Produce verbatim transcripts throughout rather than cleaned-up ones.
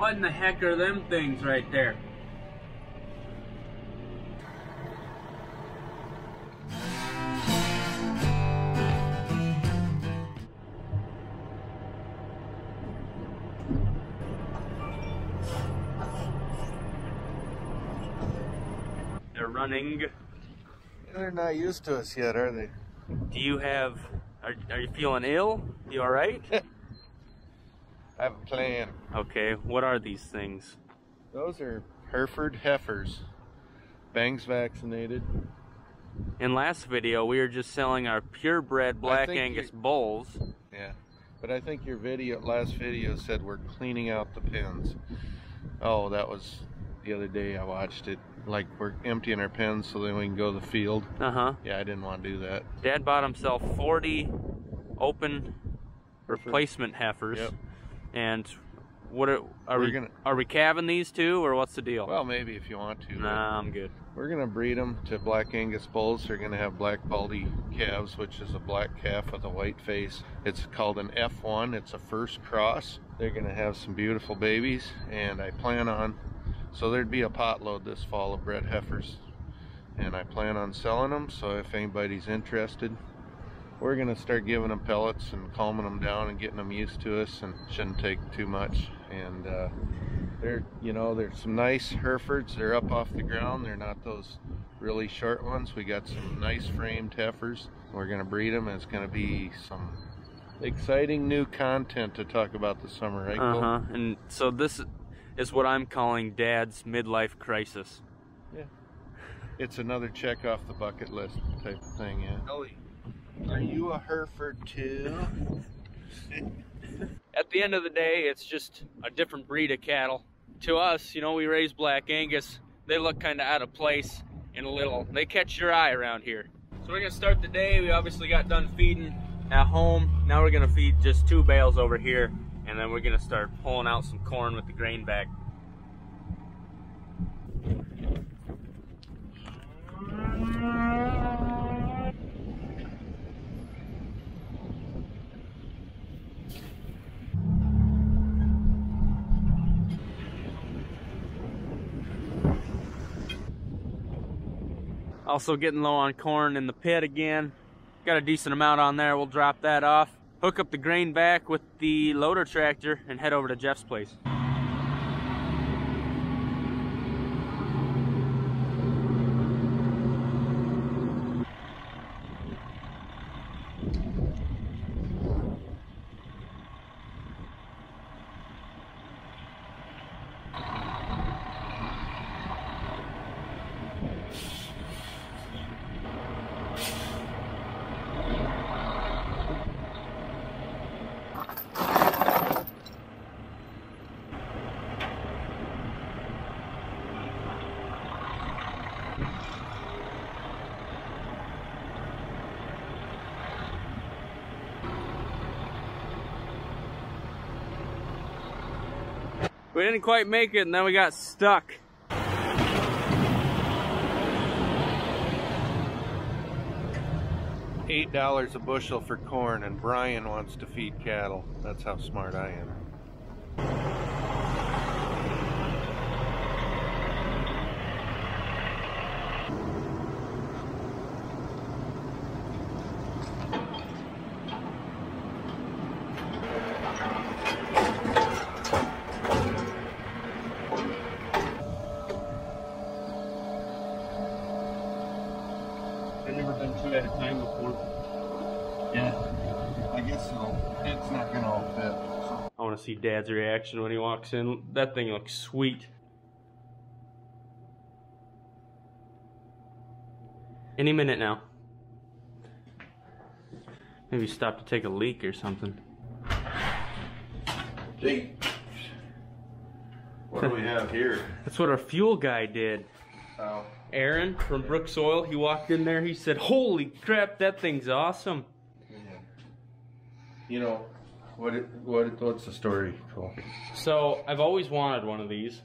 What in the heck are them things right there? They're running. They're not used to us yet, are they? Do you have... Are, are you feeling ill? You alright? I have a plan. Okay, what are these things? Those are Hereford heifers. Bangs vaccinated. In last video, we were just selling our purebred black Angus bulls. Yeah, but I think your video, last video said we're cleaning out the pens. Oh, that was the other day I watched it. Like, we're emptying our pens so then we can go to the field. Uh-huh. Yeah, I didn't want to do that. Dad bought himself forty open replacement heifers. Yep. And what are, are we gonna, are we calving these two, or what's the deal? Well, maybe if you want to. Nah, I'm good. We're going to breed them to black Angus bulls. They're going to have black baldy calves, which is a black calf with a white face. It's called an F one. It's a first cross. They're going to have some beautiful babies, and I plan on... So there'd be a potload this fall of bred heifers, and I plan on selling them. So if anybody's interested, we're gonna start giving them pellets and calming them down and getting them used to us, and shouldn't take too much. And uh, they're, you know, there's some nice Herefords. They're up off the ground. They're not those really short ones. We got some nice framed heifers. We're gonna breed them. And it's gonna be some exciting new content to talk about this summer, right, Cole? Uh huh. And so this is what I'm calling Dad's midlife crisis. Yeah. It's another check off the bucket list type of thing, yeah. Ellie, are you a Hereford too? At the end of the day, it's just a different breed of cattle. To us, you know, we raise black Angus. They look kind of out of place and a little, they catch your eye around here. So we're gonna start the day. We obviously got done feeding at home. Now we're gonna feed just two bales over here, and then we're gonna start pulling out some corn with the grain bag. Also getting low on corn in the pit again. Got a decent amount on there, we'll drop that off. Hook up the grain back with the loader tractor and head over to Jeff's place. We didn't quite make it, and then we got stuck. Eight dollars a bushel for corn, and Brian wants to feed cattle. That's how smart I am. See Dad's reaction when he walks in. That thing looks sweet. Any minute now. Maybe stop to take a leak or something. Gee, what do we have here? That's what our fuel guy did. Oh. Aaron from Brooks Oil, he walked in there, he said, holy crap, that thing's awesome. Yeah. You know, What, what, what's the story, Cole? So, I've always wanted one of these.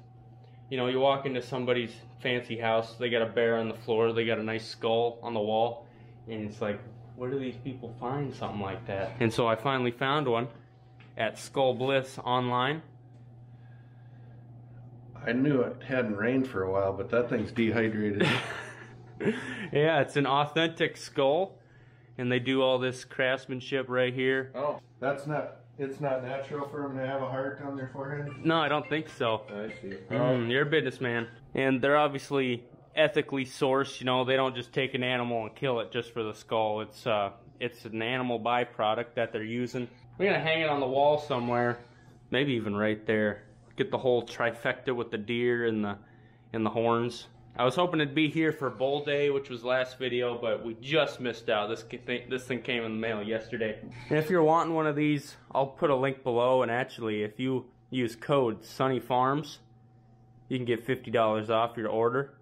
You know, you walk into somebody's fancy house, they got a bear on the floor, they got a nice skull on the wall, and it's like, where do these people find something like that? And so I finally found one at Skull Bliss online. I knew it hadn't rained for a while, but that thing's dehydrated. Yeah, it's an authentic skull, and they do all this craftsmanship right here. Oh, that's not, it's not natural for them to have a heart on their forehead? No, I don't think so. I see. Oh. Mm, you're a businessman. And they're obviously ethically sourced, you know, they don't just take an animal and kill it just for the skull. It's, uh, it's an animal byproduct that they're using. We're gonna hang it on the wall somewhere, maybe even right there. Get the whole trifecta with the deer and the and the horns. I was hoping it'd be here for bull day, which was last video, but we just missed out. This thing, this thing came in the mail yesterday. And if you're wanting one of these, I'll put a link below, and actually if you use code Sonne Farms, you can get fifty dollars off your order.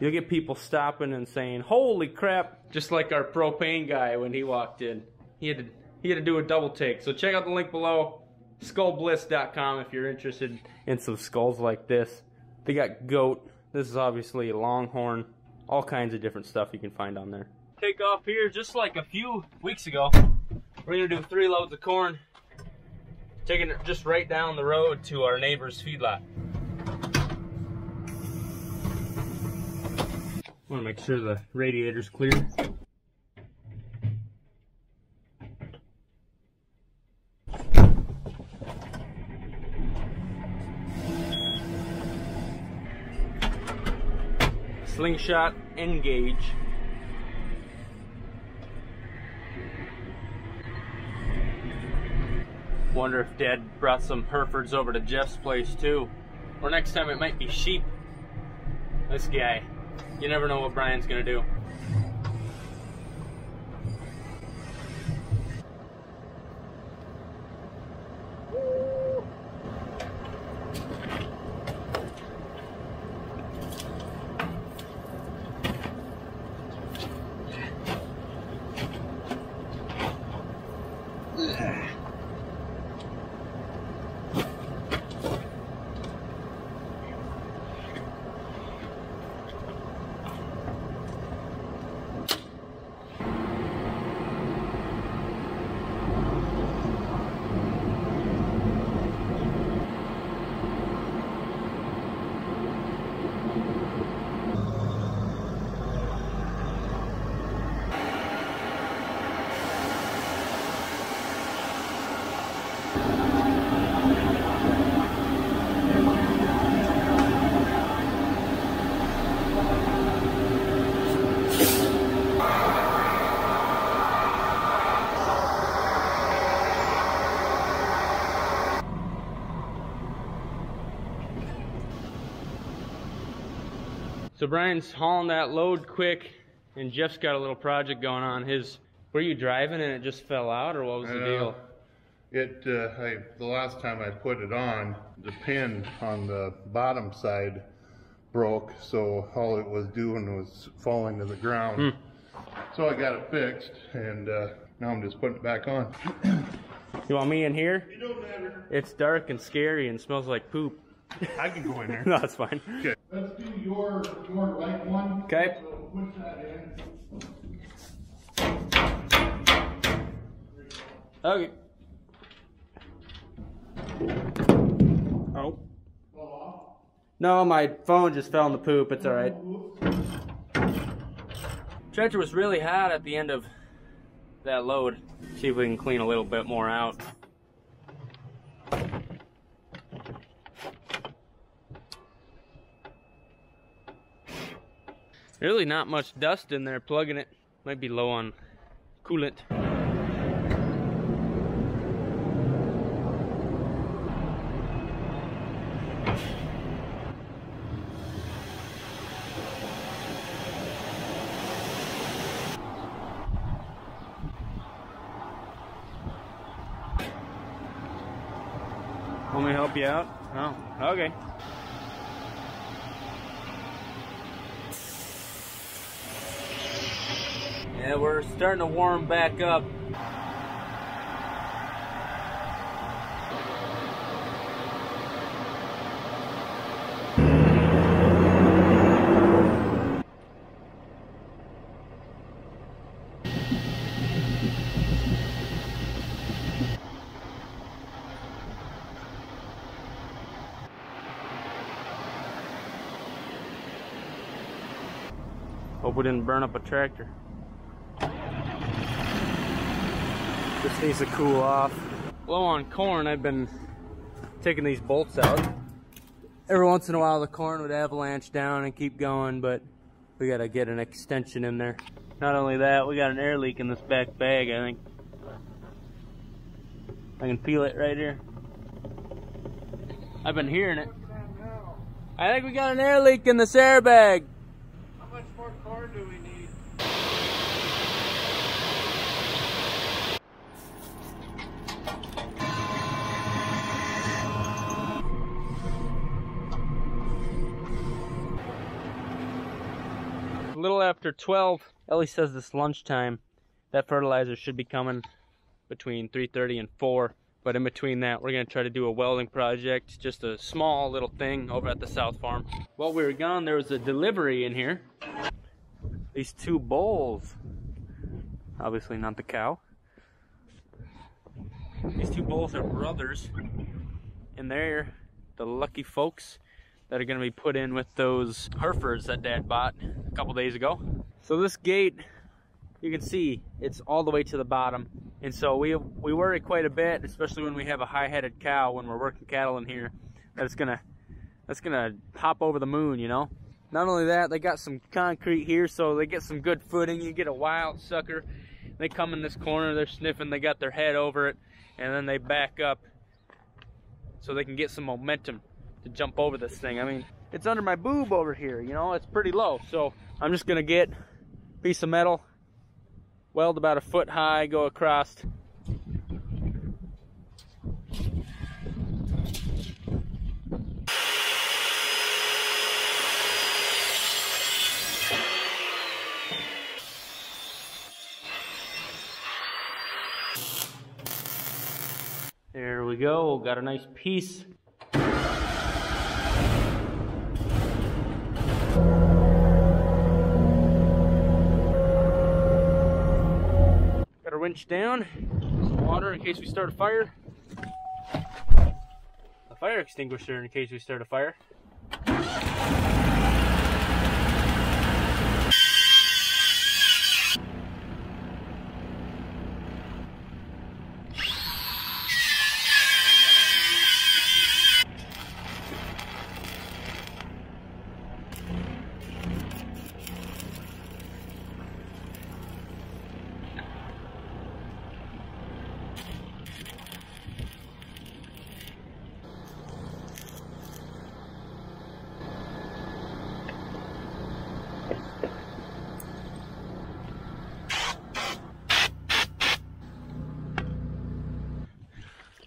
You'll get people stopping and saying, holy crap, just like our propane guy when he walked in. He had to, he had to do a double take. So check out the link below. skull bliss dot com if you're interested in some skulls like this. They got goat, this is obviously longhorn, all kinds of different stuff you can find on there. Take off here just like a few weeks ago. We're gonna do three loads of corn, taking it just right down the road to our neighbor's feedlot. Want to make sure the radiator's clear. Slingshot, engage. Wonder if Dad brought some Herefords over to Jeff's place too. Or next time it might be sheep. This guy, you never know what Brian's gonna do. So Brian's hauling that load quick, and Jeff's got a little project going on. His, were you driving and it just fell out, or what was the uh, deal? It, uh, I, the last time I put it on, the pin on the bottom side broke, so all it was doing was falling to the ground. Hmm. So I got it fixed, and uh, now I'm just putting it back on. You want me in here? It don't matter. It's dark and scary and smells like poop. I can go in there. No, it's fine. Okay. Let's do your, your right one. Okay. So put that in. Okay. Oh. Fall off? No, my phone just fell in the poop. It's all right. Tractor was really hot at the end of that load. See if we can clean a little bit more out. Really not much dust in there, plugging it. Might be low on coolant. Want me to help you out? Oh, okay. Yeah, we're starting to warm back up. Hope we didn't burn up a tractor. Just needs to cool off. Low on corn, I've been taking these bolts out. Every once in a while the corn would avalanche down and keep going, but we gotta get an extension in there. Not only that, we got an air leak in this back bag, I think. I can feel it right here. I've been hearing it. I think we got an air leak in this airbag. How much more corn do we need? A little after twelve, Ellie says this lunchtime, that fertilizer should be coming between three thirty and four. But in between that, we're gonna try to do a welding project, just a small little thing over at the South Farm. While we were gone, there was a delivery in here. These two bowls, obviously not the cow. These two bowls are brothers, and they're the lucky folks that are gonna be put in with those Herefords that Dad bought a couple days ago. So this gate, you can see, it's all the way to the bottom. And so we we worry quite a bit, especially when we have a high-headed cow when we're working cattle in here, that it's gonna, that's gonna hop over the moon, you know? Not only that, they got some concrete here, so they get some good footing. You get a wild sucker, they come in this corner, they're sniffing, they got their head over it, and then they back up so they can get some momentum to jump over this thing. I mean, it's under my boob over here, you know? It's pretty low, so I'm just gonna get a piece of metal, weld about a foot high, go across. There we go, got a nice piece. Winch down, some water in case we start a fire, a fire extinguisher in case we start a fire.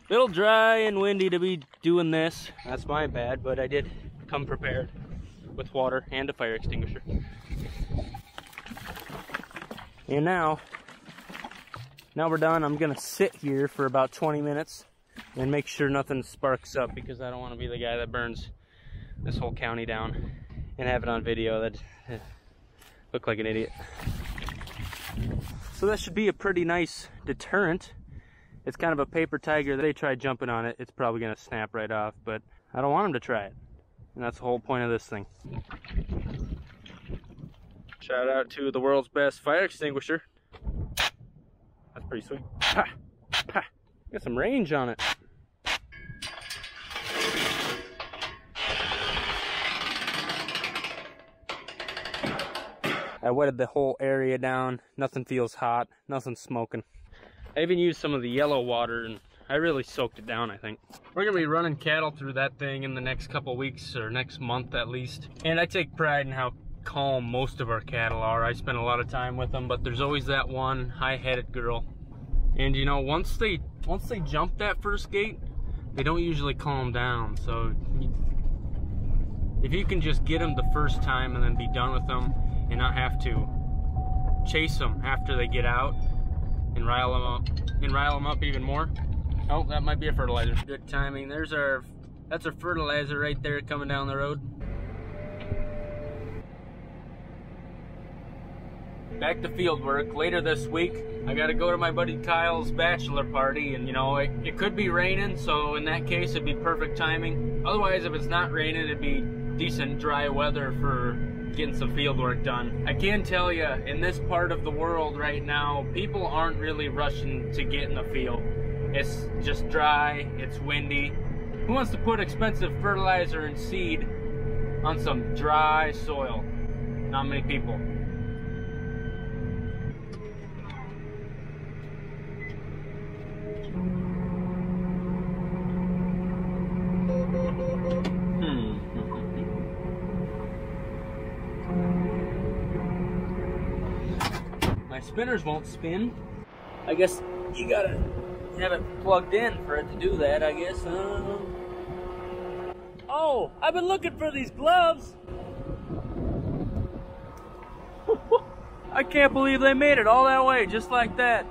A little dry and windy to be doing this. That's my bad, but I did come prepared with water and a fire extinguisher. And now, now we're done. I'm gonna sit here for about twenty minutes and make sure nothing sparks up, because I don't wanna be the guy that burns this whole county down and have it on video. That'd look like an idiot. So that should be a pretty nice deterrent. It's kind of a paper tiger. They try jumping on it, it's probably gonna snap right off, but I don't want them to try it. And that's the whole point of this thing. Shout out to the world's best fire extinguisher. That's pretty sweet. Ha! Ha! Got some range on it. I wetted the whole area down. Nothing feels hot, nothing's smoking. I even used some of the yellow water, and I really soaked it down, I think. We're gonna be running cattle through that thing in the next couple weeks, or next month at least. And I take pride in how calm most of our cattle are. I spend a lot of time with them, but there's always that one high-headed girl. And you know, once they once they jump that first gate, they don't usually calm down. So if you can just get them the first time and then be done with them and not have to chase them after they get out, and rile them up, and rile them up even more. Oh, that might be a fertilizer. Good timing. There's our, that's our fertilizer right there coming down the road. Back to field work later this week. I gotta go to my buddy Kyle's bachelor party, and you know, it, it could be raining, so in that case it'd be perfect timing. Otherwise, if it's not raining, it'd be decent dry weather for getting some field work done. I can tell you, in this part of the world right now, people aren't really rushing to get in the field. It's just dry, it's windy. Who wants to put expensive fertilizer and seed on some dry soil? Not many people. Spinners won't spin. I guess you gotta have it plugged in for it to do that, I guess. Uh... Oh, I've been looking for these gloves. I can't believe they made it all that way, just like that.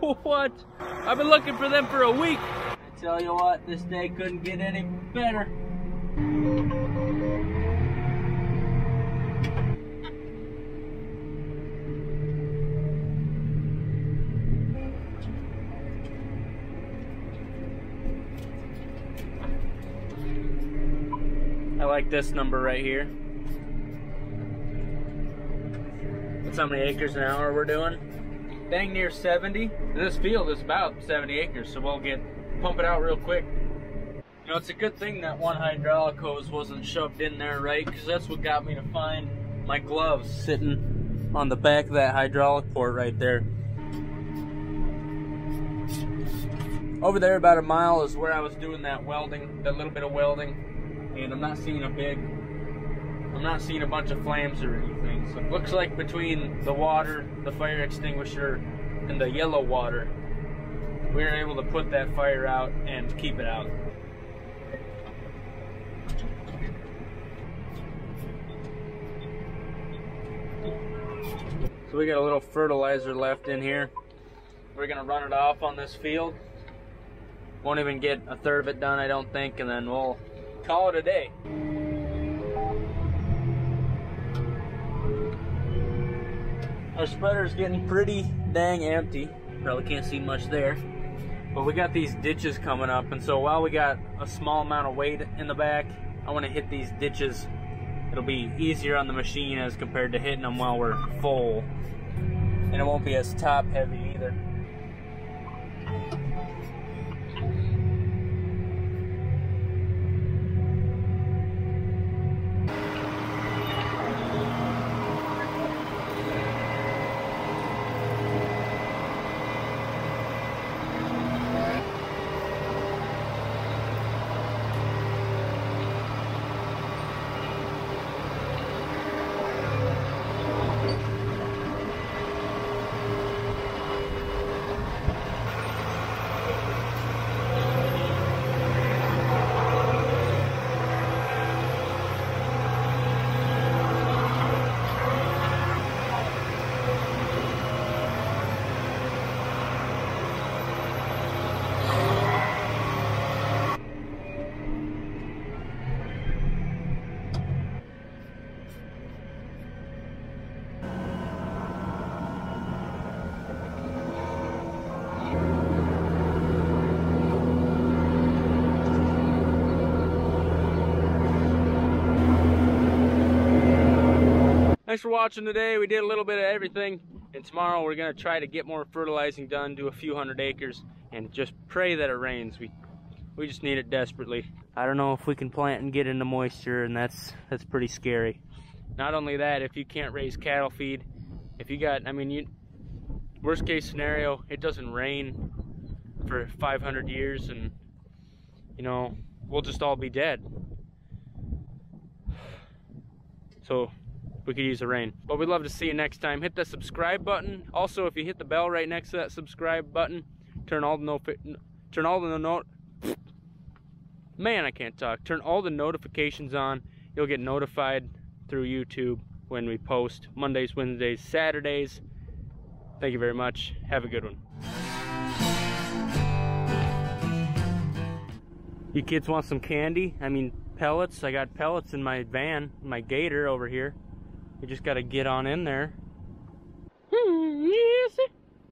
What? I've been looking for them for a week. I tell you what, this day couldn't get any better. Like this number right here. That's how many acres an hour we're doing. Dang near seventy. This field is about seventy acres, so we'll get pump it out real quick. You know, it's a good thing that one hydraulic hose wasn't shoved in there, right? Because that's what got me to find my gloves sitting on the back of that hydraulic port right there. Over there, about a mile, is where I was doing that welding, that little bit of welding. And I'm not seeing a big, I'm not seeing a bunch of flames or anything. So it looks like between the water, the fire extinguisher, and the yellow water, we were able to put that fire out and keep it out. So we got a little fertilizer left in here. We're gonna run it off on this field. Won't even get a third of it done, I don't think, and then we'll call it a day. Our spreader's getting pretty dang empty. Probably can't see much there. But we got these ditches coming up, and so while we got a small amount of weight in the back, I want to hit these ditches. It'll be easier on the machine as compared to hitting them while we're full. And it won't be as top heavy either. Thanks for watching today. We did a little bit of everything, and tomorrow we're gonna try to get more fertilizing done, do a few hundred acres, and just pray that it rains. We we just need it desperately. I don't know if we can plant and get into moisture, and that's that's pretty scary. Not only that, if you can't raise cattle feed, if you got, I mean, you worst case scenario, it doesn't rain for five hundred years, and you know, we'll just all be dead. So we could use the rain. But we'd love to see you next time. Hit that subscribe button. Also, if you hit the bell right next to that subscribe button, turn all the no turn all the no man, I can't talk. Turn all the notifications on. You'll get notified through YouTube when we post Mondays, Wednesdays, Saturdays. Thank you very much. Have a good one. You kids want some candy? I mean pellets. I got pellets in my van, my gator over here. You just gotta get on in there. Hmm, yes.